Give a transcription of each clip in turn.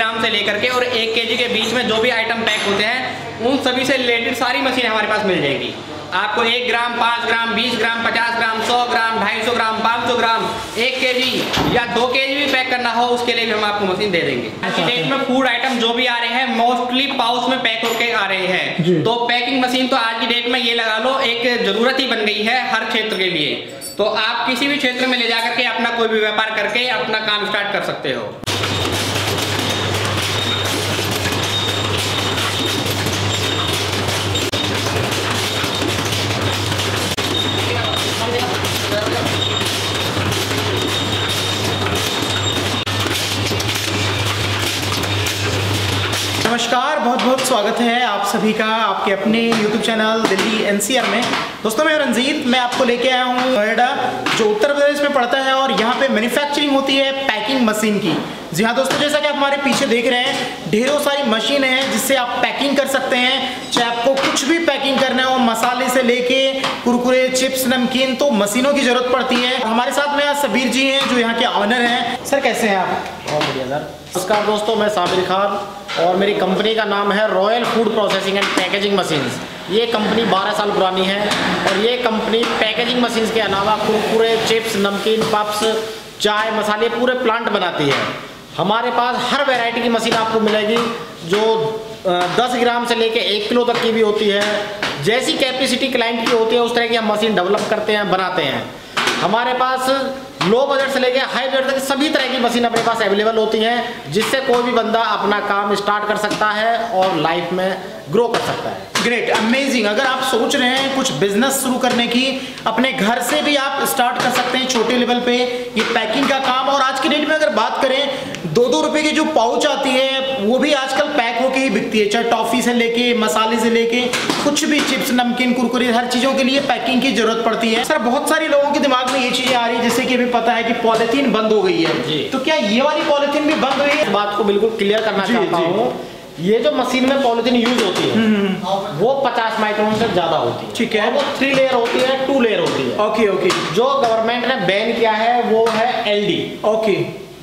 ग्राम से लेकर के और 1 केजी के बीच में जो भी आइटम पैक होते हैं उन सभी से रिलेटेड सारी मशीनें हमारे पास मिल जाएंगी। आपको 1 ग्राम, 5 ग्राम, 20 ग्राम, 50 ग्राम, 100 ग्राम, 250 ग्राम, 500 ग्राम, 1 केजी या 2 केजी भी पैक करना हो उसके लिए भी हम आपको मशीन दे देंगे। आज की डेट में फूड आइटम जो भी आ रहे हैं मोस्टली पाउच में पैक होके आ रहे हैं, तो पैकिंग मशीन तो आज की डेट में ये लगा लो एक जरूरत ही बन गई है हर क्षेत्र के लिए। तो आप किसी भी क्षेत्र में ले जाकर के अपना कोई भी व्यापार करके अपना काम स्टार्ट कर सकते हो। नमस्कार, बहुत बहुत स्वागत है आप सभी का आपके अपने YouTube चैनल दिल्ली NCR में। दोस्तों मैं रंजीत, मैं आपको लेके आया हूँ नोएडा जो उत्तर प्रदेश में पड़ता है और यहाँ पे मैन्युफैक्चरिंग होती है पैकिंग मशीन की। जी हाँ दोस्तों, जैसा कि आप हमारे पीछे देख रहे हैं ढेरों सारी मशीन है जिससे आप पैकिंग कर सकते हैं। चाहे आपको कुछ भी पैकिंग करना हो, मसाले से लेके कुरकुरे, चिप्स, नमकीन, तो मशीनों की जरूरत पड़ती है। हमारे साथ में आज सबीर जी हैं जो यहाँ के ऑनर हैं। सर कैसे हैं आप? बहुत बढ़िया सर। नमस्कार दोस्तों, मैं साबिर खान और मेरी कंपनी का नाम है royal food processing and packaging machine. ये कंपनी 12 साल पुरानी है और ये कंपनी पैकेजिंग मशीन के अलावा कुरकुरे, चिप्स, नमकीन, पप्स, चाय, मसाले पूरे प्लांट बनाती है। हमारे पास हर वैरायटी की मशीन आपको मिलेगी जो 10 ग्राम से लेके 1 किलो तक की भी होती है। जैसी कैपेसिटी क्लाइंट की होती है उस तरह की हम मशीन डेवलप करते हैं, बनाते हैं। हमारे पास लो बजट से लेके हाई बजट तक सभी तरह की मशीन अपने पास अवेलेबल होती हैं, जिससे कोई भी बंदा अपना काम स्टार्ट कर सकता है और लाइफ में ग्रो कर सकता है। Great, amazing. अगर आप सोच रहे हैं कुछ बिजनेस शुरू करने की, अपने घर से भी आप स्टार्ट कर सकते हैं छोटे लेवल पे ये पैकिंग का काम। और आज की डेट में अगर बात करें 2-2 रुपये की जो पाउच आती है वो भी आजकल पैक होके ही बिकती है। चाहे टॉफ़ी से लेके, मसाले से लेके कुछ भी, चिप्स, नमकीन, कुरकुरे, हर चीज़ों के लिए पैकिंग की जरूरत पड़ती है। सर बहुत सारे लोगों के दिमाग में ये चीज़ें आ रही है जैसे कि अभी पता है कि पॉलीथीन बंद हो गई है, तो क्या ये वाली पॉलीथीन भी बंद हुई है? इस बात को बिल्कुल क्लियर करना चाहता हूँ, ये जो मशीन में पॉलिथीन यूज होती है वो 50 माइक्रोन से ज्यादा होती है। ठीक है, वो 3 लेयर होती है, 2 लेयर होती है। Okay okay. जो गवर्नमेंट ने बैन किया है वो है LD। ओके,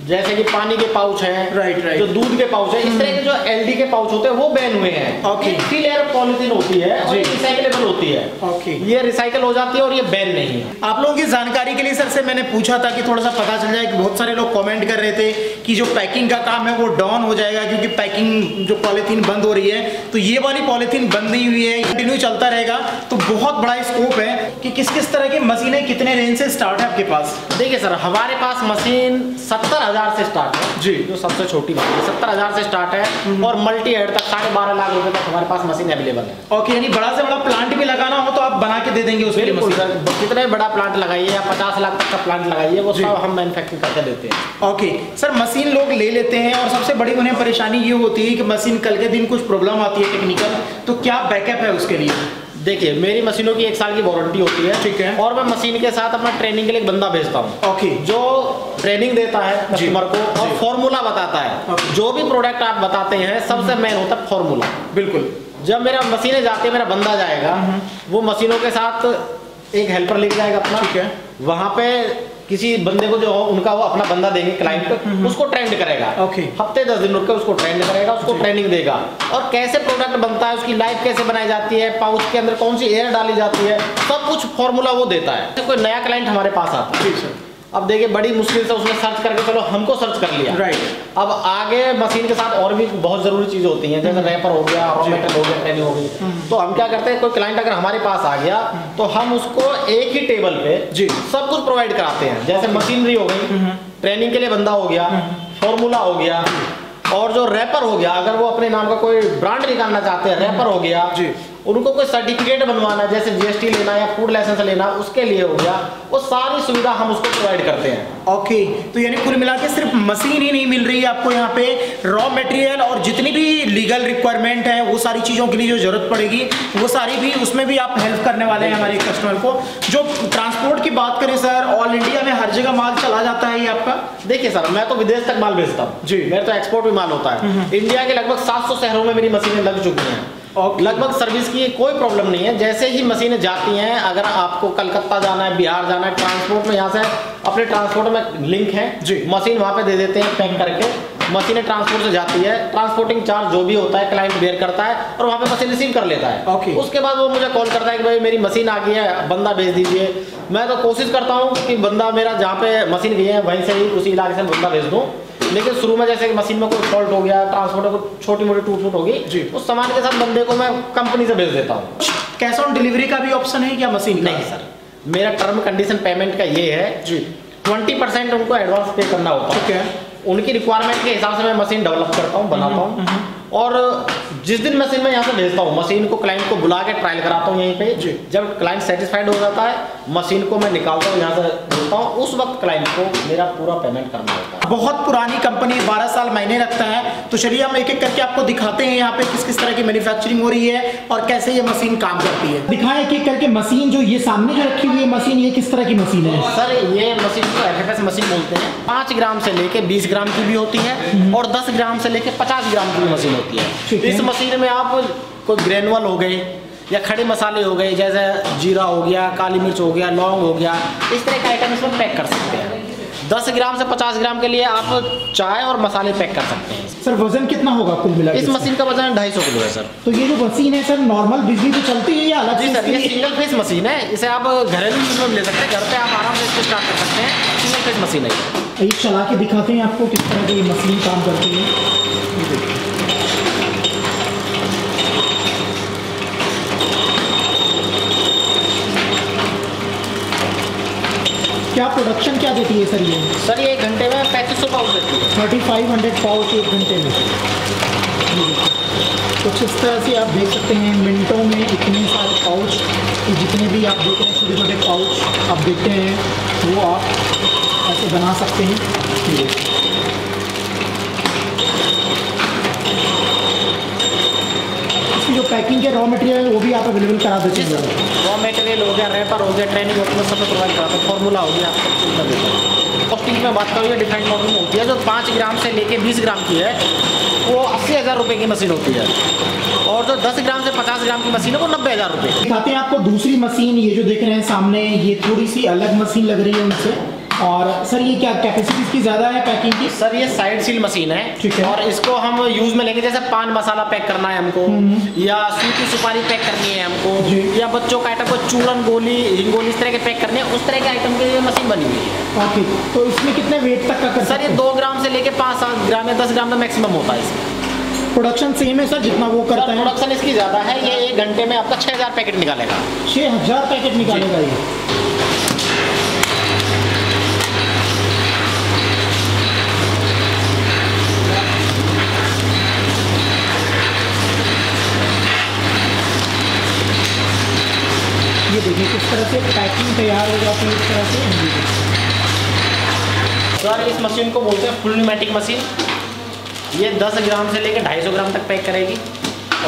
जैसे कि पानी के पाउच है, राइट राइट, जो दूध के पाउच है, इस तरह के जो LD के पाउच होते हैं वो बैन हुए हैं। ओके, 3 लेयर पॉलिथीन होती है, रिसाइकलेबल होती है। ओके, ये रिसाइकल हो जाती है और ये बैन नहीं है। आप लोगों की जानकारी के लिए सर से मैंने पूछा था कि थोड़ा सा पता चल जाए कि बहुत सारे लोग कमेंट कर रहे थे कि जो पैकिंग का काम है वो डाउन हो जाएगा क्योंकि पैकिंग जो पॉलीथीन बंद हो रही है, तो ये वाली पॉलीथीन बंद नहीं हुई है, कंटिन्यू चलता रहेगा। तो बहुत बड़ा स्कोप है कि किस किस तरह की मशीनें कितने रेंज से स्टार्ट है आपके पास? देखिए सर, हमारे पास मशीन 70,000 से स्टार्ट है जी, जो सबसे छोटी मशीन 70,000 से स्टार्ट है और मल्टी हेड तक 12.5 लाख रुपए तक हमारे पास मशीन अवेलेबल है। ओके, यानी बड़ा से बड़ा प्लांट भी लगाना हो तो आप बना के दे देंगे उसके लिए मशीन? कितने बड़ा प्लांट लगाइए, 50 लाख तक का प्लांट लगाइए, वो सब हम मैन्युफैक्चरिंग करके देते हैं। ओके सर, मशीन लोग ले लेते हैं और सबसे बड़ी उन्हें परेशानी ये होती है कि मशीन कल के दिन कुछ प्रॉब्लम आती है टेक्निकल, तो क्या बैकअप है उसके लिए? देखिए, मेरी मशीनों की 1 साल की वारंटी होती है। ठीक है, और मैं मशीन के साथ अपना ट्रेनिंग के लिए एक बंदा भेजता हूँ। ओके, जो ट्रेनिंग देता है कस्टमर को और फॉर्मूला बताता है। जो भी प्रोडक्ट आप बताते हैं सबसे मेन होता है फॉर्मूला। बिल्कुल, जब मेरा मशीनें जाती है मेरा बंदा जाएगा, वो मशीनों के साथ एक हेल्पर लेके जाएगा अपना। ठीक है, वहाँ पे किसी बंदे को जो हो उनका वो अपना बंदा देंगे क्लाइंट, उसको ट्रेंड करेगा। ओके, हफ्ते 10 दिन रुक के उसको ट्रेंड करेगा, उसको ट्रेनिंग देगा और कैसे प्रोडक्ट बनता है, उसकी लाइफ कैसे बनाई जाती है, पाउच के अंदर कौन सी एयर डाली जाती है, सब कुछ फॉर्मूला वो देता है। कोई नया क्लाइंट हमारे पास आता है, अब देखिए बड़ी मुश्किल से उसने सर्च करके, चलो हमको सर्च कर लिया, राइट। अब आगे मशीन के साथ और भी बहुत जरूरी चीजें होती हैं जैसे रैपर हो गया, रॉ मटेरियल हो गया, ट्रेनिंग हो गई। तो हम क्या करते हैं, कोई क्लाइंट अगर हमारे पास आ गया तो हम उसको एक ही टेबल पे जी सब कुछ प्रोवाइड कराते हैं। जैसे मशीनरी हो गई, ट्रेनिंग के लिए बंदा हो गया, फॉर्मूला हो गया, और जो रैपर हो गया, अगर वो अपने नाम का कोई ब्रांड निकालना चाहते हैं रैपर हो गया जी, उनको कोई सर्टिफिकेट बनवाना है जैसे GST लेना या फूड लाइसेंस लेना, उसके लिए हो गया, वो सारी सुविधा हम उसको प्रोवाइड करते हैं। ओके, तो यानी कुल मिला के सिर्फ मशीन ही नहीं मिल रही है आपको, यहाँ पे रॉ मटेरियल और जितनी भी लीगल रिक्वायरमेंट है वो सारी चीज़ों के लिए जो जरूरत पड़ेगी वो सारी भी, उसमें भी आप हेल्प करने वाले हैं हमारे कस्टमर को। जो ट्रांसपोर्ट की बात करें सर, ऑल इंडिया में हर जगह माल चला जाता है ये आपका? देखिए सर, मैं तो विदेश तक माल भेजता हूँ जी, मेरा तो एक्सपोर्ट भी माल होता है। इंडिया के लगभग 700 शहरों में मेरी मशीनें लग चुकी हैं और लगभग सर्विस की कोई प्रॉब्लम नहीं है। जैसे ही मशीनें जाती हैं, अगर आपको कलकत्ता जाना है, बिहार जाना है, ट्रांसपोर्ट में यहाँ से अपने ट्रांसपोर्ट में लिंक है जी, मशीन वहाँ पे दे देते हैं पैक करके, मशीनें ट्रांसपोर्ट से जाती है, ट्रांसपोर्टिंग चार्ज जो भी होता है क्लाइंट बेयर करता है और वहाँ पे मशीन रिसीव कर लेता है। उसके बाद वो मुझे कॉल करता है कि भाई मेरी मशीन आ गई है, बंदा भेज दीजिए। मैं तो कोशिश करता हूँ कि बंदा मेरा जहाँ पे मशीन गई है वहीं से ही उसी इलाके से बंदा भेज दूँ, लेकिन शुरू में जैसे मशीन में कोई फॉल्ट हो गया, ट्रांसपोर्टर को छोटी मोटी टूट फूट होगी, उस सामान के साथ बंदे को मैं कंपनी से भेज देता हूँ। कैश ऑन डिलीवरी का भी ऑप्शन है क्या मशीन? नहीं सर, मेरा टर्म कंडीशन पेमेंट का ये है जी 20% उनको एडवांस पे करना होता है। उनकी रिक्वायरमेंट के हिसाब से मैं मशीन डेवलप करता हूँ, बनाता हूँ और जिस दिन मशीन मैं यहाँ से भेजता हूँ मशीन को क्लाइंट को बुला के ट्रायल कराता हूँ यहीं पे जी। जब क्लाइंट सेटिस्फाइड हो जाता है मशीन को मैं निकालता हूँ, यहाँ से भेजता हूँ, उस वक्त क्लाइंट को मेरा पूरा पेमेंट करना होता है। बहुत पुरानी कंपनी 12 साल महीने रखता है। तो चलिए हम एक एक करके आपको दिखाते हैं यहाँ पे किस किस तरह की मैन्युफैक्चरिंग हो रही है और कैसे ये मशीन काम करती है। दिखाएं एक एक करके मशीन। जो ये सामने जो रखी हुई है मशीन, ये किस तरह की मशीन है? सर ये मशीन को HFS मशीन बोलते हैं। 5 ग्राम से लेके 20 ग्राम की भी होती है और 10 ग्राम से लेके 50 ग्राम की भी मशीन होती है। इस मशीन में आप कोई ग्रेनुअल हो गए या खड़े मसाले हो गए, जैसे जीरा हो गया, काली मिर्च हो गया, लौंग हो गया, इस तरह के आइटम इसमें पैक कर सकते हैं। 10 ग्राम से 50 ग्राम के लिए आप चाय और मसाले पैक कर सकते हैं। सर वजन कितना होगा कुल मिलाकर? इस मशीन का वजन 250 किलो है सर। तो ये जो मशीन है सर नॉर्मल बिजली पे चलती है या अलग? जी सर, ये सिंगल फेज मशीन है, इसे आप घरेलू यूज में ले सकते हैं, घर पे आप आराम से इसको स्टार्ट कर सकते हैं। सिंगल फेज मशीन है। ये चला के दिखाते हैं आपको किस तरह की मशीन काम करती है। क्या प्रोडक्शन क्या देती है सर ये? सर ये 1 घंटे में 3500 पाउच देती है। 3500 पाउच 1 घंटे में। कुछ इस तरह से आप देख सकते हैं मिनटों में इतने सारे पाउच, जितने भी आप देख रहे हैं छोटे छोटे पाउच आप देखते हैं वो आप ऐसे बना सकते हैं। इसकी जो पैकिंग के रॉ मटेरियल वो भी आप अवेलेबल करा देते हैं? मटेरियल हो गया, रैपर हो गया, ट्रेनिंग वर्क में सब प्रोवाइड कराता है, फॉर्मूला हो गया। कॉस्टिंग में बात करें डिफरेंट मॉडल में होती है। जो 5 ग्राम से लेके 20 ग्राम की है वो 80,000 रुपये की मशीन होती है और जो 10 ग्राम से 50 ग्राम की मशीन है वो 90,000 रुपये। दिखाते हैं आपको दूसरी मशीन। ये जो देख रहे हैं सामने ये थोड़ी सी अलग मशीन लग रही है उनसे। और सर ये क्या कैपेसिटी इसकी ज़्यादा है पैकिंग की? सर ये साइड सील मशीन है, ठीक है, और इसको हम यूज़ में लेंगे जैसे पान मसाला पैक करना है हमको या सूखी सुपारी पैक करनी है हमको या बच्चों का आइटम को चूरन गोली, हिंगोली इस तरह के पैक करने हैं, उस तरह के आइटम के लिए मशीन बनी हुई है। ओके, तो इसमें कितने वेट तक का? सर ये 2 ग्राम से लेकर 5-7 ग्राम या 10 ग्राम तक मैक्सिमम होता है। इसमें प्रोडक्शन सेम है सर जितना वो करता है? प्रोडक्शन इसकी ज़्यादा है। ये 1 घंटे में आपका 6000 पैकेट निकालेगा। 6000 पैकेट निकालेगा ये। देखिए किस तरह से पैकिंग तैयार हो जाती है इस तरह से। सर इस मशीन को बोलते हैं फुल न्यूमेटिक मशीन। ये 10 ग्राम से लेकर 250 ग्राम तक पैक करेगी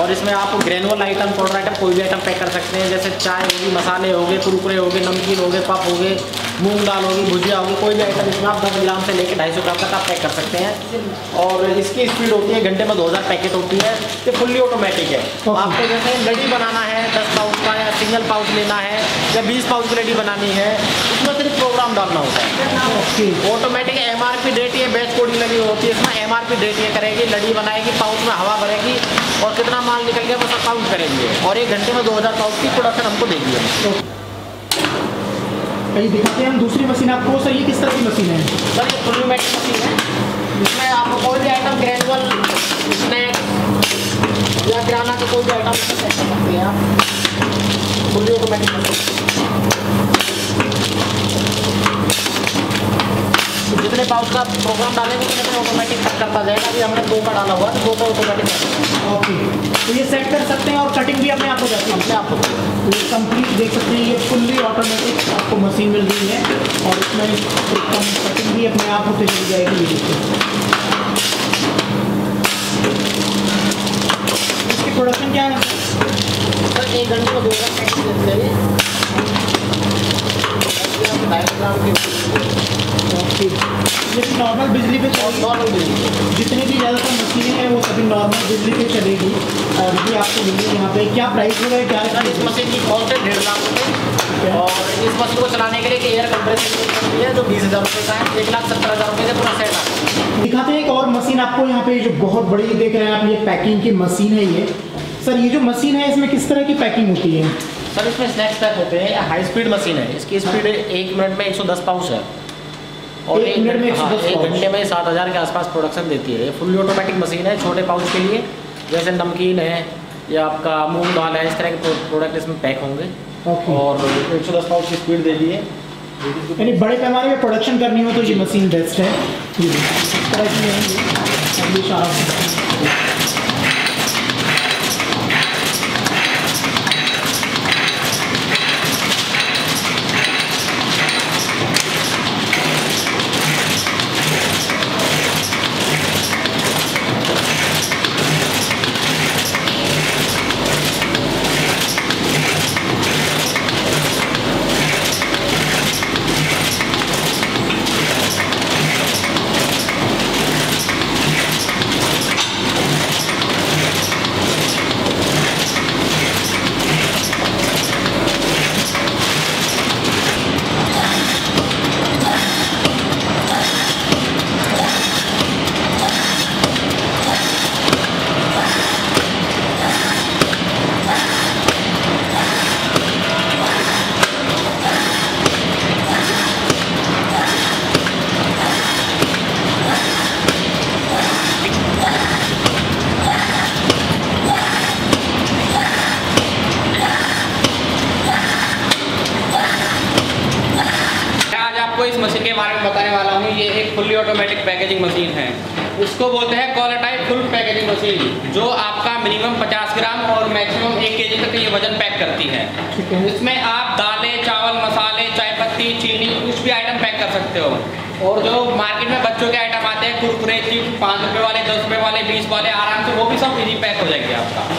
और इसमें आप ग्रेनुअल आइटम, पाउडर आइटम, कोई भी आइटम पैक कर सकते हैं, जैसे चाय होगी, मसाले हो गए, कुरकुरे हो गए, नमकीन हो गए, पप हो गए, मूंग दाल होगी, भुजिया होगी, कोई भी आइटम इसमें आप 10 ग्राम से लेकर 250 ग्राम तक आप पैक कर सकते हैं। और इसकी स्पीड होती है घंटे में 2000 पैकेट होती है। ये फुल्ली ऑटोमेटिक है। आपको जैसे लड़ी बनाना है 10 पाउच का या सिंगल पाउच लेना है या 20 पाउच की लड़ी बनानी है, उसमें सिर्फ प्रोग्राम डालना होता है। ऑटोमेटिक MRP डेट, ये बैच कोडिंग लगी होती है, इसमें MRP डेट ये करेगी, लड़ी बनाएगी, पाउच में हवा भरेगी और कितना माल निकल गया वो सब काउंट करेंगे और 1 घंटे में 2000 पाउच की प्रोडक्शन हमको देगी। कहीं दिखाते हैं हम दूसरी मशीन आपको। सर ये किस तरह की मशीन है? सर ये फुल मैटिक मशीन है, इसमें आपको कोई भी आइटम ग्रेजुअल स्नैक्स या किराना का कोई भी आइटम पैक कर सकते हैं आप। फुल ऑटोमेटिक जितने पाउच का प्रोग्राम डालेंगे उतने ऑटोमेटिक पैक करता जाएगा। अभी हमने 2 का डाला हुआ है, 2 का ऑटोमेटिक। ओके, तो ये सेट कर सकते हैं और कटिंग भी अपने आप हो जाती है। अपने आप को कंप्लीट देख सकते हैं। ये फुल्ली ऑटोमेटिक आपको मशीन मिल रही है और इसमें कटिंग भी अपने आप होते चली जाएगी। इसकी प्रोडक्शन क्या है? सर 1 घंटे में 2 घंटे। ये नॉर्मल बिजली पे, नॉर्मल बिजली जितनी भी ज़्यादातर मशीनें हैं वो सभी नॉर्मल बिजली पे चलेगी ये आपको मिलेगी यहाँ पे। क्या प्राइस होगा, क्या सर इस मशीन की कॉस्ट है? 1.5 लाख रुपये। और इस मशीन को चलाने के लिए एयर कंप्रेसर है जो 20,000 रुपये का है। 1,70,000 रुपये से पूरा सेट आता। दिखाते हैं एक और मशीन आपको यहाँ पे, जो बहुत बड़ी देख रहे हैं आप, ये पैकिंग की मशीन है। ये सर ये जो मशीन है इसमें किस तरह की पैकिंग होती है? सर इसमें स्नैक्स पैक होते हैं। हाई स्पीड मशीन है, इसकी स्पीड 1 मिनट में 110 पाउच है और 1 घंटे में 7,000 के आसपास प्रोडक्शन देती है। फुल ऑटोमेटिक मशीन है छोटे पाउच के लिए, जैसे नमकीन है या आपका मूंग दाल है, इस तरह के प्रोडक्ट इसमें पैक होंगे। और 110 पाउच की स्पीड दे दी है, यानी बड़े पैमाने पर प्रोडक्शन करनी हो तो ये मशीन बेस्ट है। ऑटोमेटिक पैकेजिंग मशीन है, उसको बोलते हैं कॉलरटाइप फुल पैकेजिंग मशीन, जो आपका मिनिमम 50 ग्राम और मैक्सिमम 1 केजी तक ये वजन पैक करती है। इसमें आप दालें, चावल, मसाले, चाय पत्ती, चीनी, कुछ भी आइटम पैक कर सकते हो। और जो मार्केट में बच्चों के आइटम आते हैं, कुरकुरे, चिप्स, 5 रुपये वाले, 10 रुपये वाले, 20 वाले, आराम से वो भी सब इजी पैक हो जाएंगे आपका।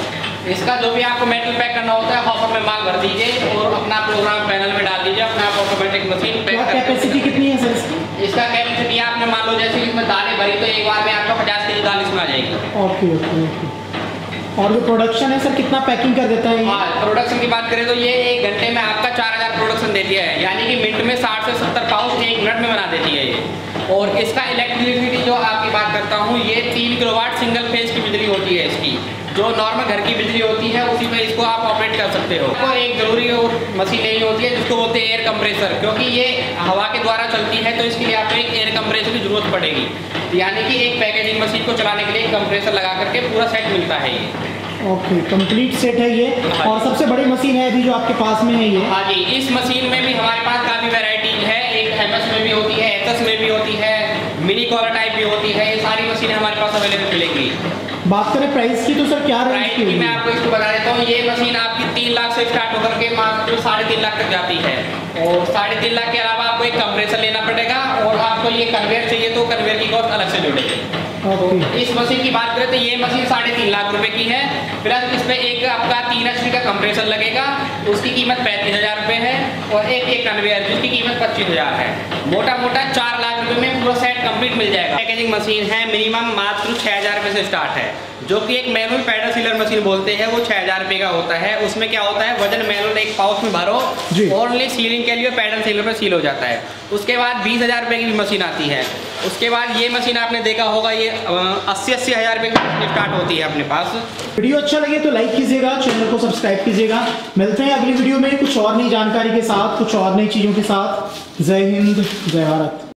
इसका जो भी आपको मेटल पैक करना होता है, हॉपर में माल भर दीजिए और अपना प्रोग्राम पैनल में डाल दीजिए, अपना ऑटोमेटिक मशीन पैक करती है। कैपेसिटी कितनी है सर इसकी? इसका कैपेसिटी आपने मान लो, जैसे इसमें दालें भरी तो एक बार में आपका 50 केजी दाल इसमें आ जाएगी। Okay okay. और जो प्रोडक्शन है सर कितना पैकिंग कर देता है? हाँ, प्रोडक्शन की बात करें तो ये 1 घंटे में आपका 4,000 प्रोडक्शन देती है, यानी कि मिनट में 60 से 70 पाउच 1 मिनट में बना देती है ये। और इसका इलेक्ट्रिसिटी जो आपकी बात करता हूँ, ये 3 किलोवाट सिंगल फेज की बिजली होती है इसकी, जो नॉर्मल घर की बिजली होती है उसी में इसको आप ऑपरेट कर सकते हो। तो एक जरूरी और मशीन नहीं होती है जिसको बोलते हैं एयर कंप्रेसर, क्योंकि ये हवा के द्वारा चलती है, तो इसके लिए आपको एक एयर कंप्रेसर की जरूरत पड़ेगी, यानी कि एक पैकेजिंग मशीन को चलाने के लिए एक कंप्रेसर लगा करके पूरा सेट मिलता है ये। ओके, कंप्लीट सेट है ये। और सबसे बड़ी मशीन है अभी जो आपके पास में है ये? हाँ जी, इस मशीन में भी हमारे पास काफ़ी वैरायटी है। एक एमएस में भी होती है, एचएस में भी होती है, मिनी कॉलर टाइप भी होती है, ये सारी मशीन हमारे पास अवेलेबल मिलेंगी। बात करें प्राइस की तो सर क्या रेंज की? मैं आपको इसको बता देता हूँ, ये मशीन आपकी 3 लाख से स्टार्ट होकर के मात्र 3.5 लाख तक जाती है। और 3.5 लाख के अलावा आपको एक कंप्रेसर लेना पड़ेगा और आपको ये कन्वेयर चाहिए तो कन्वेयर की कॉस्ट अलग से जुड़ेगी। तो इस मशीन की बात करें तो ये मशीन 3.5 लाख रुपये की है, प्लस इसमें एक आपका 3 HP का कंप्रेसर लगेगा, उसकी कीमत 35,000 रुपये है, और एक कन्वेयर जिसकी कीमत 25,000 है। मोटा मोटा 4 लाख रुपये में पूरा सेट कम्प्लीट मिल जाएगा। पैकेजिंग मशीन है, मिनिमम मात्र 6,000 रुपये से स्टार्ट है, जो कि एक मैनुअल पैडल सीलर मशीन बोलते हैं, वो 6,000 रुपये का होता है। उसमें क्या होता है, वजन मैनुअल एक पाउच में भरो, ओनली सीलिंग के लिए पैडल सीलर पे सील हो जाता है। उसके बाद 20,000 रुपये की भी मशीन आती है। उसके बाद ये मशीन आपने देखा होगा, ये 80-80,000 रुपये की स्टार्ट होती है अपने पास। वीडियो अच्छा लगे तो लाइक कीजिएगा, चैनल को सब्सक्राइब कीजिएगा। मिलते हैं अगली वीडियो में कुछ और नई जानकारी के साथ, कुछ और नई चीज़ों के साथ। जय हिंद, जय भारत।